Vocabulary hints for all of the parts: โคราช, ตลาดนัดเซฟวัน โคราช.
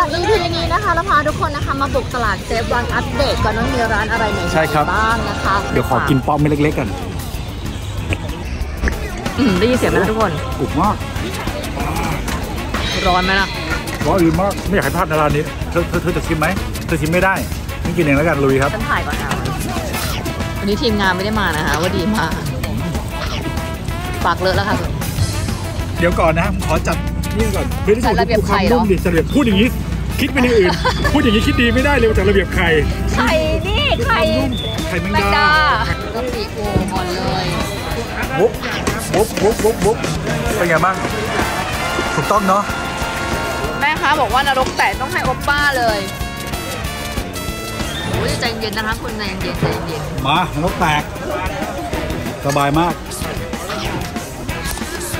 หรับ EP นี้นะคะเราพาทุกคนนะคะมาบุกตลาดเซฟวันอัปเดตก่อนว่ามีร้านอะไรใหม่บ้างนะคะเดี๋ยวขอกินป้อมเล็กๆก่อนได้ยินเสียงไหมทุกคนกรุบมากร้อนไหมล่ะร้อนอืดมากไม่อยากให้พลาดในร้านนี้เธอจะชิมไหมเธอชิมไม่ได้นี่กินเองแล้วกันลุยครับฉันถ่ายก่อนนะวันนี้ทีมงานไม่ได้มานะคะว่าดีมากปากเลอะแล้วค่ะเดี๋ยวก่อนนะขอจัดนี่ก่อนเป็นที่สุดระเบียบใครเนาะระเบียบพูดอย่างนี้คิดไปในอื่นพูดอย่างนี้คิดดีไม่ได้เลยจากระเบียบใครใครนี่ใครแมงดาต้องสีโกก่อนเลยบุ๊บเป็นไงบ้างถูกต้องเนาะแม่คะบอกว่านรกแตกต้องให้อบป้าเลยโอ้ยใจเย็นนะคะคุณนายใจเย็นมานรกแตกสบายมาก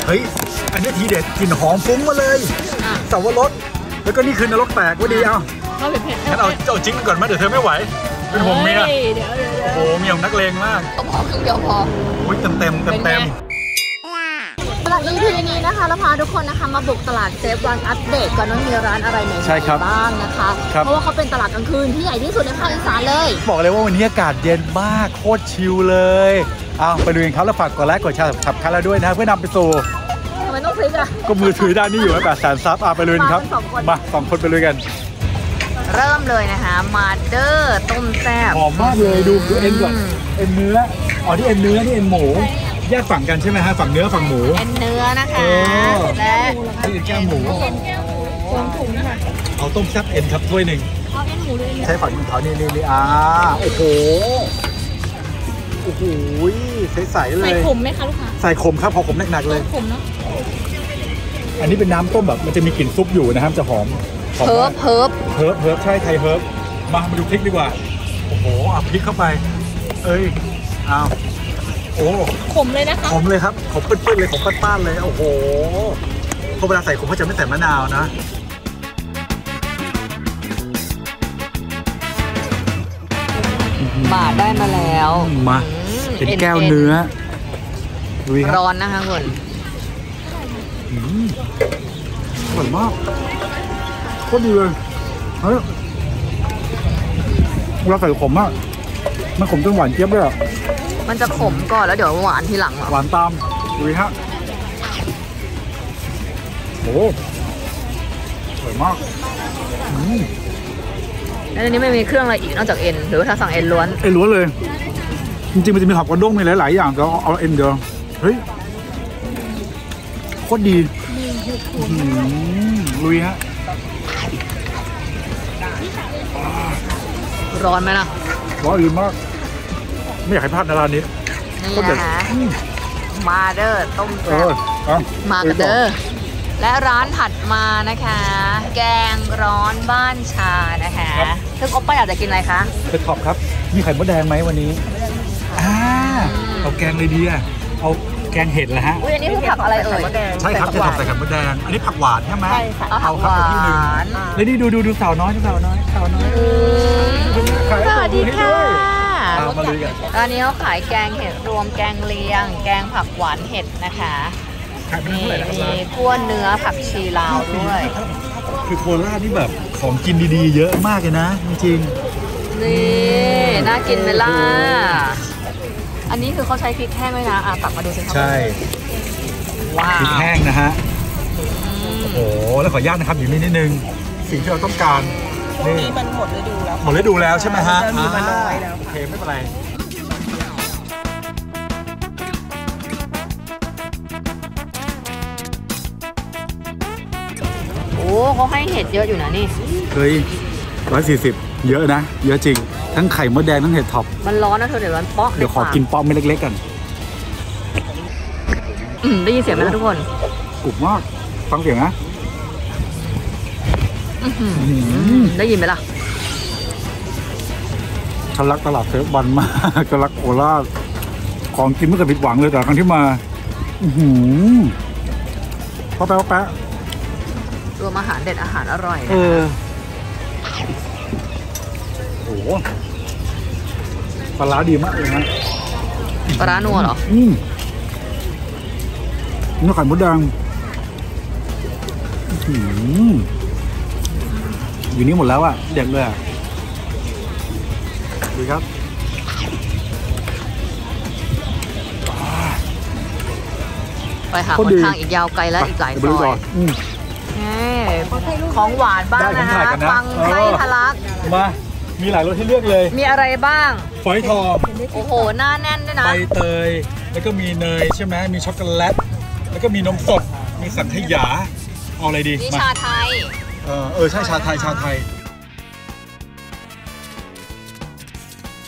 เฮ้ยอันนี้ทีเด็ดกลิ่นหอมฟุ้งมาเลยแต่ว่ารสแล้วก็นี่คือนรกแตกว่าดีเอาเผ็ดงั้นเอาจิ้งก่อนมาเดี๋ยวเธอไม่ไหวเป็นผมเมียโอ้โหเมียของนักเลงมากพอครึ่งเดียวพออุ้ยเต็มตลาดนี้ทีนี้นะคะเราพาทุกคนนะคะมาบุกตลาดเซฟวันอัปเดตก่อนว่ามีร้านอะไรใหม่บ้างนะคะเพราะว่าเขาเป็นตลาดกลางคืนที่ใหญ่ที่สุดในภาคอีสานเลยบอกเลยว่าวันนี้อากาศเย็นมากโคตรชิลเลยเอาไปดูกันครับแล้วฝากกดไลค์กดแชร์สับคันแล้วด้วยนะเพื่อนำไปสู่ทำไมต้องซื้ออ่ะก็มือถือด้านนี้อยู่แล้ว800,000 ซับเอาไปเลยครับมา2 คนไปเลยกันเริ่มเลยนะคะมาเดอร์ต้มแซ่บหอมมากเลยดูเอ็นก่อนเอ็นเนื้ออ๋อที่เอ็นเนื้อนี่เอ็นหมูแยกฝั่งกันใช่ไหมฮะฝั่งเนื้อฝั่งหมูเอ็นเนื้อนะคะและนี่คือแก้วหมูเอาต้มแซ่บเอ็นครับถ้วยหนึ่งเอาเอ็นหมูเลยใช้ฝั่งเขาเนี่ยเลยโอ้โหใสๆเลยใส่ขมไหมคะลูกค้าใส่ขมครับพอขมหนักๆเลยขมเนาะอันนี้เป็นน้ำต้มแบบมันจะมีกลิ่นซุปอยู่นะครับจะหอมเฮิร์บใช่ไทยเฮิร์บมาดูพริกดีกว่าโอ้โหเอาพริกเข้าไปเอ้ยเอาโอ้ขมเลยนะคะขมเลยครับขมปื้นๆเลยขมป้านๆเลยโอ้โหพอเวลาใส่ขมก็จะไม่ใส่มะนาวนะบาดได้มาแล้วมาเป็นแก้วเนื้อร้อนนะคะคุณหวานมากก็ดีเลยเฮ้ยเราใส่ขมมากมันขมจนหวานเจี๊ยบเลยอ่ะมันจะขมก่อนแล้วเดี๋ยวหวานทีหลังหรอหวานตามดูฮะโอ้สวยมากแล้วในนี้ไม่มีเครื่องอะไรอีกนอกจากเอ็นหรือว่าถ้าสั่งเอ็นล้วนเลยจริงๆมันจะมีหอบกระด้งมีหลายๆอย่างก็เอาเอ็นเดียวเฮ้ยโคตรดีลุยฮะร้อนไหมล่ะร้อนอืดมากไม่อยากให้พลาดในร้านนี้นี่นะคะมาเดอร์ต้มแซ่บมาเดอร์และร้านถัดมานะคะแกงร้อนบ้านชานะคะซึ่งอ๊อปป้าอยากจะกินอะไรคะเผ็ดขอบครับมีไข่มดแดงไหมวันนี้เอาแกงเลยดีอะเอาแกงเห็ดนะฮะอันนี้ผักอะไรเอ่ยใช่ครับจะผักใส่ไข่มดแดงอันนี้ผักหวานใช่ไหมใช่ค่ะเอาครับที่หนึ่งแล้วนี่ดูสาวน้อยสวัสดีค่ะร้านนี้เขาขายแกงเห็ดรวมแกงเลียงแกงผักหวานเห็ดนะคะมีคั่วเนื้อผักชีลาวด้วยคือโคราชนี่แบบของกินดีๆเยอะมากเลยนะจริงนี่น่ากินไหมล่ะอันนี้คือเขาใช้พริกแห้งด้วยนะตักมาดูสิครับใช่พริกแห้งนะฮะโอ้โหแล้วขออนุญาตนะครับอยู่นิดนึงสิ่งที่เราต้องการนี่มันหมดฤดูแล้วใช่ไหมฮะมีมาน้อยแล้วโอเคไม่เป็นไรโอ้เขาให้เห็ดเยอะอยู่นะนี่เฮ้ย140เยอะนะเยอะจริงทั้งไข่มดแดงทั้งเห็ดท็อปมันร้อนนะเธอเดี๋ยวร้อนป๊อกเดี๋ยวขอกินป๊อกเม็ดเล็กๆกันได้ยินเสียงไหมทุกคนกรุบมากฟังเสียงนะได้ยินไหมล่ะฉันรักตลาดเซฟวันมากฉันรักโคราชของกินไม่เคยผิดหวังเลยแต่ครั้งที่มาป๊อปแป๊ะรวมอาหารเด็ดอาหารอร่อยโอ้โหปลาร้าดีมากเลยนะปลาร้านัวเหรอเนื้อไข่มดแดง อยู่นี่หมดแล้วอ่ะเด็ดเลยอ่ะดูครับไปหาคนทางอีกยาวไกลและอีกหลายซอยของหวานบ้างนะคะฟังไส้ทะลักมามีหลายรสให้เลือกเลยมีอะไรบ้างฝอยทองโอ้โหหน้าแน่นด้วยนะใบเตยแล้วก็มีเนยใช่ไหมมีช็อกโกแลตแล้วก็มีนมสดมีสังขยาเอาอะไรดีชาไทยใช่ชาไทยชาไทย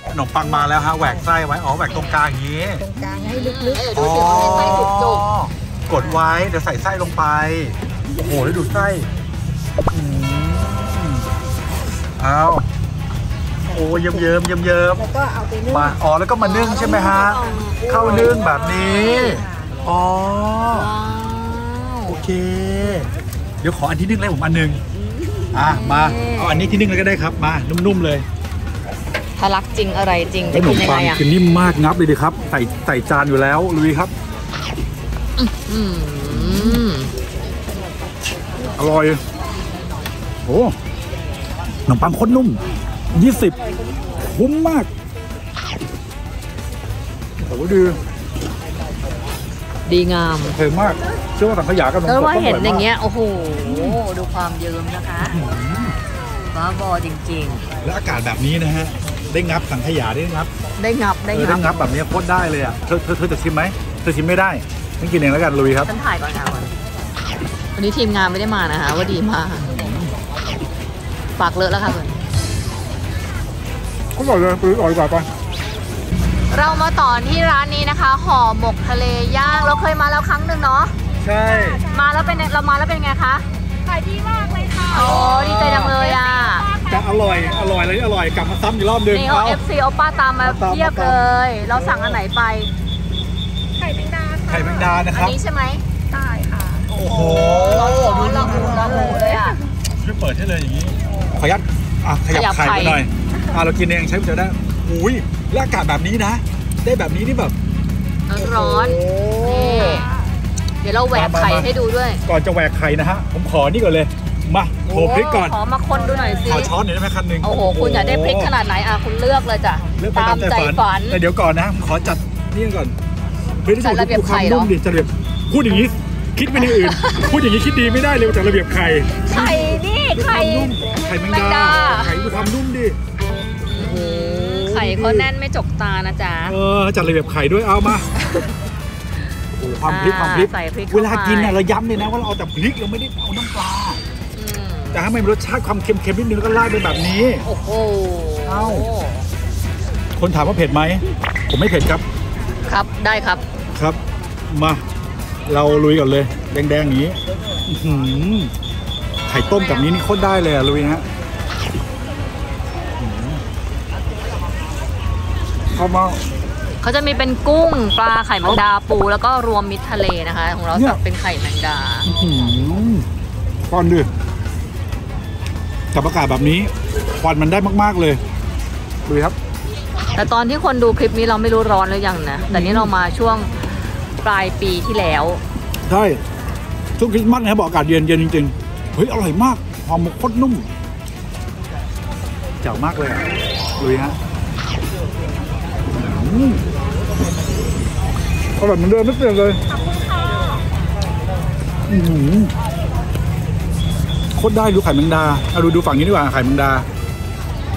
ขนมปังมาแล้วฮะแหวกไส้ไว้อ๋อแหวกตรงกลางอย่างนี้ตรงกลางให้ลึกๆดูสิมันเป็นไส้จุกๆกดไว้เดี๋ยวใส่ไส้ลงไปโอ้โหแล้วดูไส้อ้าวโอ้เยิ้มๆเยิ้มๆแล้วก็เอาไปนึ่งมาอ๋อแล้วก็มานึ่งใช่ไหมฮะเข้านึ่งแบบนี้อ๋อโอเคเดี๋ยวขออันที่นึ่งเลยผมอันนึงมาเอาอันนี้ที่นึ่งเลยก็ได้ครับมานุ่มๆเลยทะลักจริงอะไรจริงจะกินยังไงอ่ะคือนิ่มมากงับเลยดิครับใส่จานอยู่แล้วลุยครับอร่อยโอ้ขนมปังข้นนุ่ม20คุ้มมากแต่ว่าดีงามเผ็ดมากเชื่อว่าสังขยากับนมสดก็เห็นอย่างเงี้ยโอ้โหดูความเยิ้มนะคะบ้าบอจริงๆแล้วอากาศแบบนี้นะฮะได้งับสังขยาได้งับแบบนี้โคตรได้เลยอ่ะเธอจะชิมไหมเธอชิมไม่ได้ฉันกินเองแล้วกันลุยครับฉันถ่ายก่อนนะวันนี้ทีมงานไม่ได้มานะคะว่าดีมาปากเลอะแล้วค่ะคุณอร่อยเลยอร่อยกว่าไปเรามาต่อที่ร้านนี้นะคะห่อหมกทะเลย่างเราเคยมาแล้วครั้งหนึ่งเนาะใช่มาแล้วเป็นเรามาแล้วเป็นไงคะขายดีมากเลยค่ะโอ้ดีใจจังเลยอ่ะแต่อร่อยเลยอร่อยกลับมาซ้ำอีกรอบนึงนี่เอา FC เอาป้าตามมาเทียบเลยเราสั่งอันไหนไปไข่แมงดานะครับอันนี้ใช่ไหมใช่ค่ะโอ้โหเราโหเลยอ่ะช่วยเปิดให้เลยอย่างนี้ขยับไข่ไปหน่อยเรากินเองใช้เดี๋ยวได้อุ้ยแล้วอากาศแบบนี้นะได้แบบนี้นี่แบบร้อนเดี๋ยวเราแหวกไข่ให้ดูด้วยก่อนจะแหวกไข่นะฮะผมขอนี่ก่อนเลยมาโขลกพริกก่อนขอมาคนดูหน่อยสิขอช้อนหน่อยได้ไหมคันหนึ่งโอ้โหคุณอยากได้พริกขนาดไหนอ่ะคุณเลือกเลยจ้ะตามใจฝันแต่เดี๋ยวก่อนนะขอจัดนี่ก่อนเพื่อที่จะระเบียบไข่เนาะจัดระเบียบพูดอย่างนี้คิดไปอย่างอื่นพูดอย่างนี้คิดดีไม่ได้เลยจัดระเบียบไข่แมงดาไข่คุณทำนุ่มดิไข่ก็แน่นไม่จกตานะจ๊ะจัดระเบียบไข่ด้วยเอามาความพริกเวลากินเนี่ยเราย้ำเลยนะว่าเราเอาแต่พริกเราไม่ได้เอาน้ำปลาแต่ถ้าไม่มีรสชาติความเค็มๆนิดนึงก็ไล่ไปแบบนี้โอ้โหคนถามว่าเผ็ดไหมผมไม่เผ็ดครับได้ครับมาเราลุยก่อนเลยแดงอย่างนี้ไข่ต้มแบบนี้นี่โคตรได้เลยลุยฮะเขาจะมีเป็นกุ้งปลาไข่แมงดาปูแล้วก็รวมมิตรทะเลนะคะของเราจะเป็นไข่แมงดาก้อนดื้อกับอากาศแบบนี้ควันมันได้มากๆเลยดูครับแต่ตอนที่คนดูคลิปนี้เราไม่รู้ร้อนหรือยังนะแต่นี้เรามาช่วงปลายปีที่แล้วใช่ช่วงคริสต์มาสนะบอกอากาศเย็นจริงๆเฮ้ยอร่อยมากหอมโคตรนุ่มเจ๋อมากเลยดูฮะอร่อยเหมือนเดิมไม่เปลี่ยนเลยโคตรได้ดูไข่แมงดาเอาดูฝั่งนี้ดีกว่าไข่แมงดา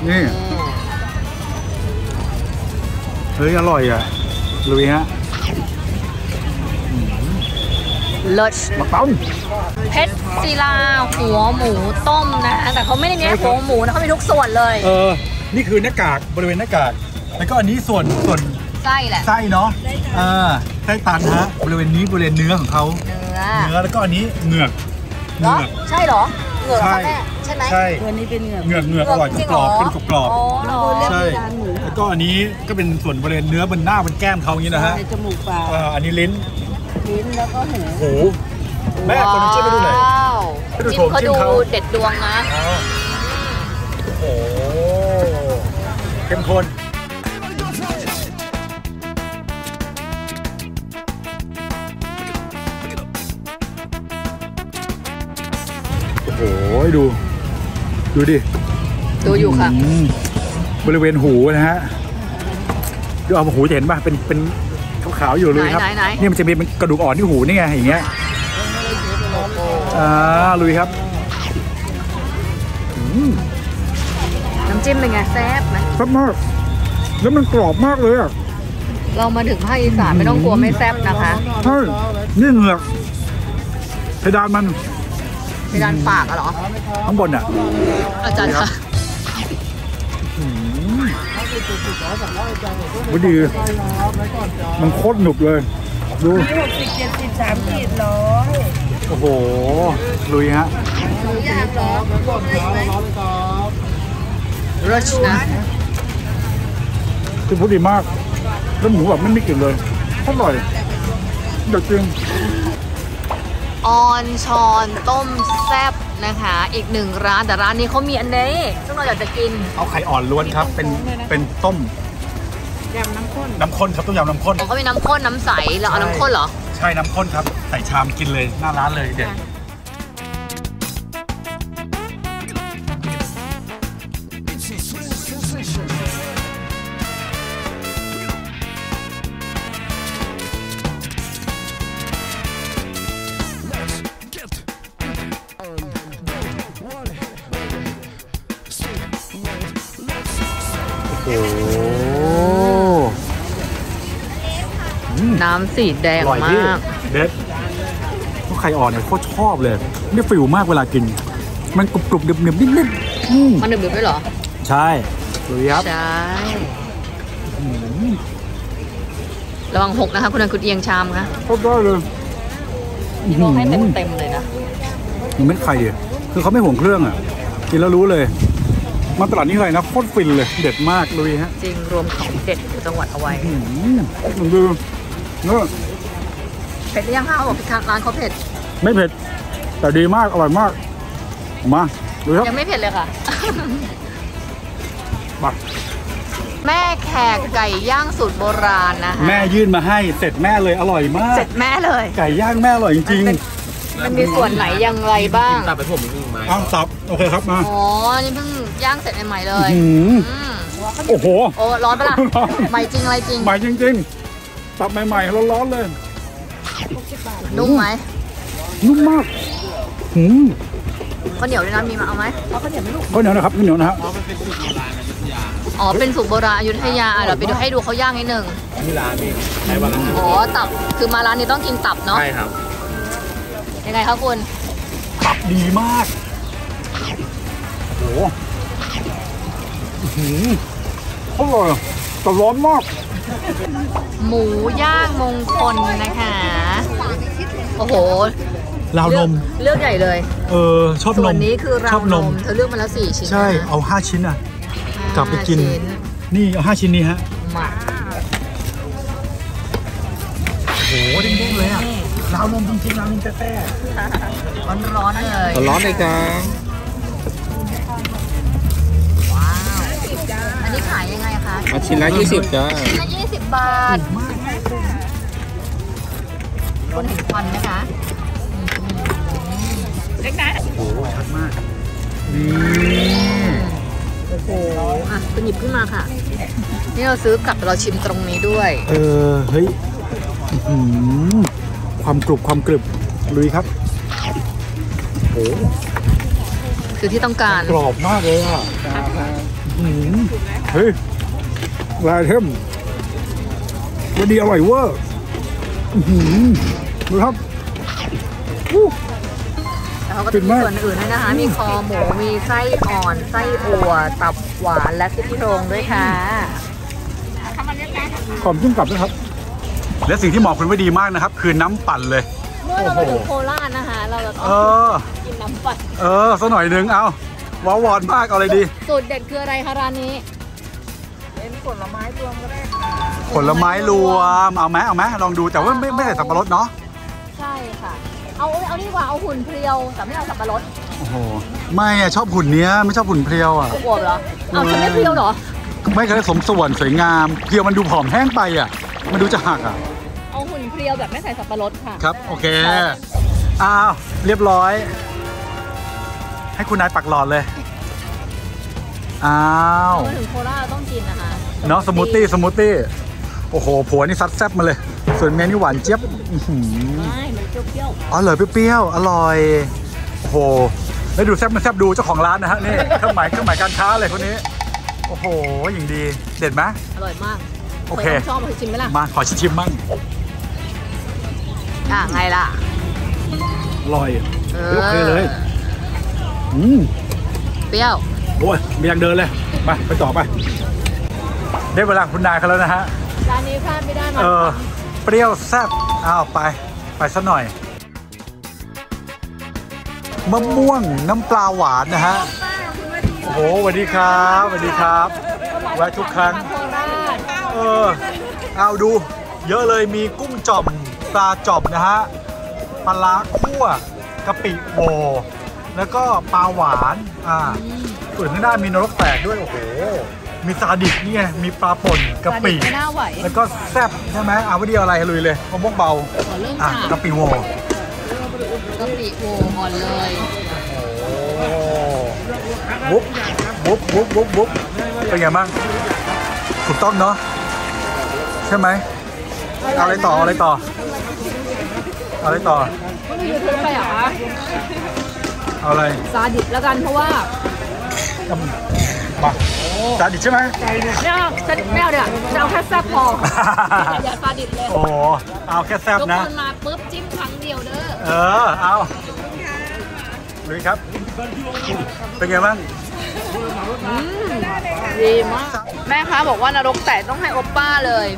นี่เฮ้ยอร่อยอ่ะลุยฮะเลิศบักต้มเพชรศิลาหัวหมูต้มนะแต่เขาไม่ได้เน้นหัวหมูนะเขามีทุกส่วนเลยนี่คือหน้ากากบริเวณหน้ากากแล้วก็อันนี้ส่วนไส้แหละไส้เนาะไส้ตันฮะบริเวณนี้บริเวณเนื้อของเขาเนื้อแล้วก็อันนี้เหงือกใช่หรอเหงือกแม่ใช่ไหมใช่ตัวนี้เป็นเหงือกอร่อยกรอบเป็นกรอบใช่แล้วก็อันนี้ก็เป็นส่วนบริเวณเนื้อบนหน้าบนแก้มเขาอย่างนี้นะฮะจมูกปากอันนี้ลิ้นแล้วก็หูแม่คนจิ้มไปดูหน่อยจิ้มเขาดูเด็ดดวงนะโอ้โหเข้มข้นโอ้ยดู ดูดิดูอยู่ค่ะบริเวณหูนะฮะดูเอาหูจะเห็นป่ะเป็นขาวๆอยู่เลยครับนี่มันจะมีกระดูกอ่อนที่หูนี่ไงอย่างเงี้ยลุยครับน้ำจิ้มเป็นไงแซ่บไหมแซ่บมากแล้วมันกรอบมากเลยอ่ะเรามาถึงภาคอีสานไม่ต้องกลัวไม่แซ่บนะคะใช่นี่เหงือกเพดานมันเพดานปากอะเหรอข้างบนอ่ะอาจารย์ครับมันดีมันโคตรหนุบเลยดู60 70 30 100โอ้โหลุยฮะรัชนะคือพูดดีมากแล้วหมูแบบไม่กลิ่นเลยอร่อยเด็ดจริงออนชอนต้มแซ่บนะคะอีกหนึ่งร้านแต่ร้านนี้เขามีอันนี้ซึ่งเราอยากจะกินเอาไข่อ่อนล้วนครับเป็นต้มยำน้ำข้นน้ำข้นครับต้มยำน้ำข้นเขามีน้ำข้นน้ำใสเราเอาน้ำข้นเหรอใช่น้ำข้นครับใส่ชามกินเลยหน้าร้านเลยเด็ดโอ้น้ำสีแดงมากเด็ดพวกไข่อ่อนเนี่ยโคตรชอบเลยนี่ฟิวมากเวลากินมันกรุบๆดึบๆนิดๆมันดึบๆด้วยเหรอใช่ดูยับใช่ระวังหกนะคะคุณนันคุณเอียงชามค่ะโคตรได้เลยนี่ให้เต็มเลยนะมันไม่ไข่คือเขาไม่ห่วงเครื่องอ่ะกินแล้วรู้เลยมาตลาดนี้เลยนะโคตรฟินเลยเด็ดมากลุยฮะจริงรวมของเด็ดจังหวัดเอาไว้ดูเผ็ดยังคะบอกร้านเขาเผ็ดไม่เผ็ดแต่ดีมากอร่อยมากมาดูครับยังไม่เผ็ดเลยค่ะมาแม่แขกไก่ย่างสูตรโบราณนะแม่ยื่นมาให้เสร็จแม่เลยอร่อยมากเสร็จแม่เลยไก่ย่างแม่อร่อยจริงมันมีส่วนไหนยังไรบ้างตับไปผมเพิ่งมาอ้าวตับโอเคครับมาอ๋อนี่เพิ่งย่างเสร็จใหม่เลยโอ้โหโอ้ร้อนปะล่ะใหม่จริงอะไรจริงใหม่จริงๆตับใหม่ๆร้อนๆเลยนุ่มไหมนุ่มมากข้าวเหนียวด้วยนะมีมาเอาไหมข้าวเหนียวลูกข้าวเหนียวนะครับข้าวเหนียวนะฮะอ๋อเป็นสูตรโบราณอยุธยาเดี๋ยวไปดูให้ดูเขาย่างนิดนึงที่ร้านนี้ใช้วันละอ๋อตับคือมาร้านนี้ต้องกินตับเนาะใช่ครับยังไงคะคุณตับดีมากโอ้โหอร่อยแต่ร้อนมากหมูย่างมงคลนะคะโอ้โหราวนมเลือกใหญ่เลยชอบนมส่วนนี้คือราวนมเธอเลือกมาแล้ว4 ชิ้นใช่เอา5 ชิ้นอ่ะกลับไปกินนี่เอา5 ชิ้นนี้ฮะโอ้โหเด้งๆเลยอ่ะราวนมจริงๆราวนมแท้ๆร้อนๆเลยร้อนเลยจ้าว้าวอันนี้ขายยังไงคะชิ้นละ20จ้าชิ้นละ20 บาทคนเห็นควันไหมคะเล็กนะโอ้โหชัดมากโอ้โหอ่ะคุณหยิบขึ้นมาค่ะนี่เราซื้อกลับเราชิมตรงนี้ด้วยเฮ้ยความกรุบความกรึบลุยครับโอ้คือที่ต้องการกรอบมากเลยอ่ะเฮ้ยลายเทมวันดีอร่อยเวอร์ดูครับแล้วก็จะมีส่วนอื่นด้วยนะคะมีคอหมูมีไส้อ่อนไส้อั่วตับหวานและซี่โครงด้วยค่ะขอมจุ่มกลับด้วยครับและสิ่งที่เหมาะคุณไว้ดีมากนะครับคือน้ำปั่นเลยเมื่อเราไปถึงโคราชนะคะเราจะต้องกินน้ำปั่นสักหน่อยนึงเอาว้าววอนมากเอาอะไรดีสูตรเด็ดคืออะไรคะร้านนี้เป็นผลไม้รวมก็ได้ผลไม้รวมเอาไหมลองดูแต่ว่าไม่ใส่สับปะรดเนาะใช่ค่ะเอานี่กว่าเอาหุ่นเพรียวแต่ไม่เอาสับปะรดโอ้โหไม่ชอบหุ่นเนี้ยไม่ชอบหุ่นเพรียวอ่ะอวบเหรอเอาฉันไม่เพรียวเหรอไม่เคยสมส่วนสวยงามเพรียวมันดูผอมแห้งไปอ่ะมันดูจะหักอ่ะเอาหุ่นเพรียวแบบไม่ใส่สับปะรดค่ะครับโอเคอ้าวเรียบร้อยให้คุณนายปักหลอดเลย อ้าวถึงโคราชต้องกินนะคะเนาะสมูทตี้โอ้โหผัวนี่ซัดแซ่บมาเลยส่วนเมียนี่หวานเจี๊ยบไม่มันเปรี้ยวๆอ๋อเหรอเปรี้ยวอร่อยโอ้โหแล้วดูแซ่บมันแซ่บดูเจ้าของร้านนะฮะนี่เครื่องหมายการค้าเลยคนนี้โอ้โหอย่างดีเด็ดไหมอร่อยมากโอเคชอบขอชิมไหมล่ะมาขอชิมมั่งอ่ะไงล่ะอร่อยโอเคเลยเปรี้ยวโอ้ยมีทางเดินเลยไปต่อไปได้เวลาคุณนายเขาแล้วนะฮะร้านนี้พลาดไม่ได้มาเปรี้ยวแซ่บเอาไปสักหน่อยมะม่วงน้ำปลาหวานนะฮะโอ้โหสวัสดีครับสวัสดีครับแวะทุกครั้งเอาดูเยอะเลยมีกุ้งจ่อมปลาจ่อมนะฮะปลาล้าคั่วกะปิโบแล้วก็ปลาหวานส่วนข้างหน้ามีนรกแตกด้วยโอ้โหมีซาดิสนี่ไงมีปลาป่นกะปิแล้วก็แซ่บใช่ไหมเอาวันเดียวอะไรลุยเลยมะม่วงเบากะปิโบกะปิโบก่อนเลยบุ๊บเป็นไงบ้างถูกต้องเนาะใช่ไหมอะไรต่อไม่มียูทูบไปหรอเอาอะไรซาดิสแล้วกันเพราะว่ามาซาดิสใช่ไหมไม่เอาเนี่ยจะเอาแค่แซ่บพออย่าซาดิสเลยโอ้เอาแค่แซ่บนะคนมาปุ๊บจิ้มครั้งเดียวเด้อเอาเลยครับเป็นไงบ้างดีมากแม่คะบอกว่านรกแตกต้องให้โอป้าเลย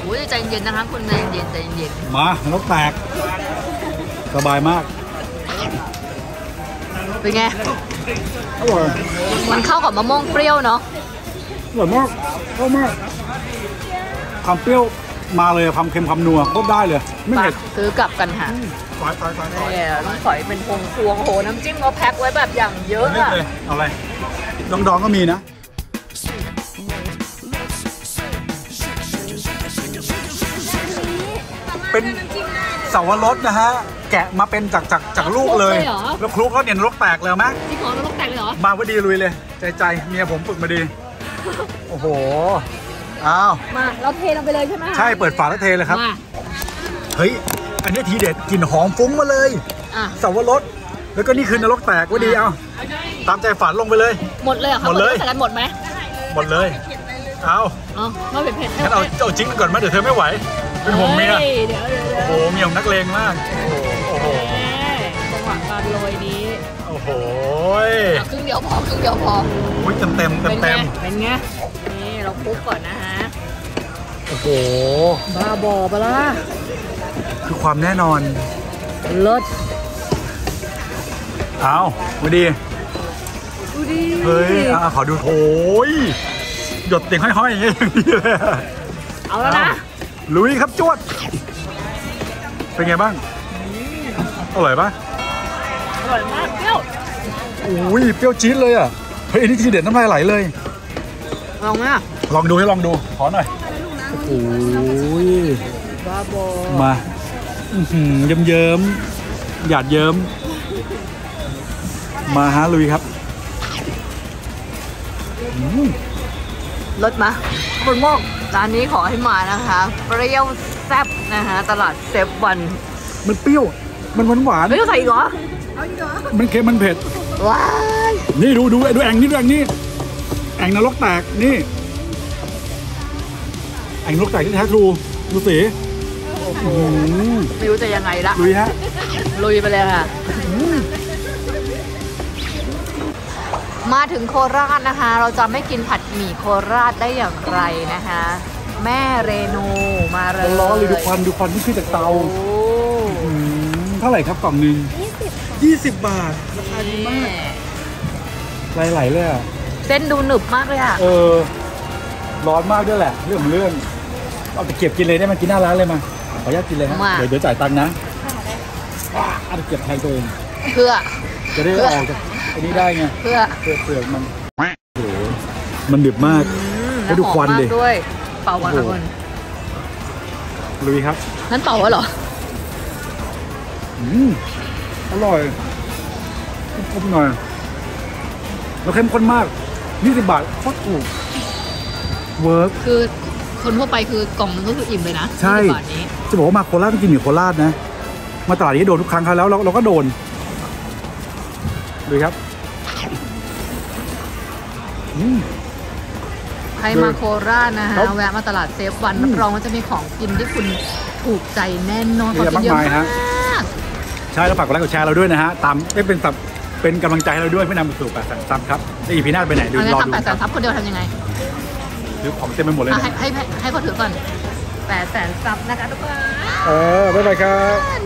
โอ้ยใจเย็นนะคะคนใจเย็นมานรกแตกสบายมากเป็นไงอร่อยมันเข้ากับมะม่วงเปรี้ยวเนาะอร่อยมากเข้ามากความเปรี้ยวมาเลยความเค็มความนัวก็ได้เลยไม่เผ็ดซื้อกลับกันค่ะสอยเนี่ยต้องสอยเป็นพวงโหน้ำจิ้มเขาแพ็คไว้แบบอย่างเยอะอะเอาอะไรดองก็มีนะเป็นเสาวรสนะฮะแกะมาเป็นจากลูกเลยแล้วคลุกก็เนี่ยนรกแตกเลยไหมที่ของนรกแตกเลยเหรอมาพอดีลุยเลยใจเมียผมฝึกมาดีโอ้โหอ้าวมาเราเทลงไปเลยใช่ไหมใช่เปิดฝาแล้วเทเลยครับเฮ้ยอันนี้ทีเด็ดกลิ่นหอมฟุ้งมาเลยเสาวรสแล้วก็นี่คือนรกแตกว่าดีเอาตามใจฝันลงไปเลยหมดเลยอ่ะหมดเลยใส่กันหมดไหมหมดเลยเอาไม่เผ็ดงั้นเอาจิ้งก่อนมาเดี๋ยวเธอไม่ไหวเป็นห่วงเมียโอ้โหเมียนักเลงมากโอ้โหจังหวะการโรยนี้โอ้โหครึ่งเดียวพออุ้ยเต็มเป็นไงนี่เราคลุกก่อนนะฮะโอ้โหบ้าบอปะล่ะคือความแน่นอนเลิศเอาดูดีเฮ้ยขอดูโอ้ยหยดเตียงห้อยๆอย่างนี้เลยเอาแล้วนะลุยครับจวดเป็นไงบ้างอร่อยปะอร่อยมากเปรี้ยวอุ้ยเปรี้ยวจี๊ดเลยอ่ะเฮ้ยนี่ทีเด็ดน้ำลายไหลเลยลองนะลองดูขอหน่อยโอ้โหมาเยิ้มหยาดเยิ้มมาฮะลุยครับรถมาบนมอกร้านนี้ขอให้มานะคะเปรี้ยวแซ่บนะคะตลาดเซฟวันมันเปรี้ยวมันหวานไม่ใส่หรอมันเค็มมันเผ็ดว้ายนี่ดูแองนี่แองนรกแตกนี่แองนรกแตกที่แท้ทรูดูสีไม่รู้จะยังไงละลุยฮะลุยไปเลยค่ะมาถึงโคราชนะคะเราจะไม่กินผัดหมี่โคราชได้อย่างไรนะคะแม่เรนูมาเลยร้อนเลยดูควันที่ขึ้นจากเตาเท่าไหร่ครับกล่องนึง20 บาทราคาดีมากไหลเลยอ่ะเส้นดูหนึบมากเลยอ่ะร้อนมากด้วยแหละเรื่องเอาไปเก็บกินเลยได้มันกินหน้าร้านเลยมาขออนุญาตกินเลยฮะเดี๋ยวจ่ายตังค์นะเอาไปเก็บแทนตัวเองเพื่อจะได้ออกจากอันนี้ได้ไงเปลือกมันโหมันดึบมากแล้วดูควันเลยเป่าวันละคนลุยครับนั่นเป่าเหรออร่อยกลมหน่อย แล้วเข้มข้นมาก20บาทโคตรถูกเวิร์กคือคนทั่วไปคือกล่องนึงก็คืออิ่มเลยนะใช่จะบอกว่ามาโคราชต้องกินหมี่โคราชนะมาตลาดนี้โดนทุกครั้งครับแล้วเราก็โดนดูครับใครมาโคราชนะฮะแวะมาตลาดเซฟวันรับรองว่าจะมีของกินที่คุณถูกใจแน่นอนของกินเยอะมากใช่แล้วฝากกดไลค์กดแชร์เราด้วยนะฮะตามเป็นกำลังใจให้เราด้วยเพื่อนำไปสู่แปดแสนซับครับแล้วอีพีหน้าไปไหนดูรอดูแปดแสนซับคนเดียวทำยังไงหรือของเต็มไปหมดเลยให้เขาถือก่อน800,000 ซับนะคะทุกคนบ๊ายบายครับ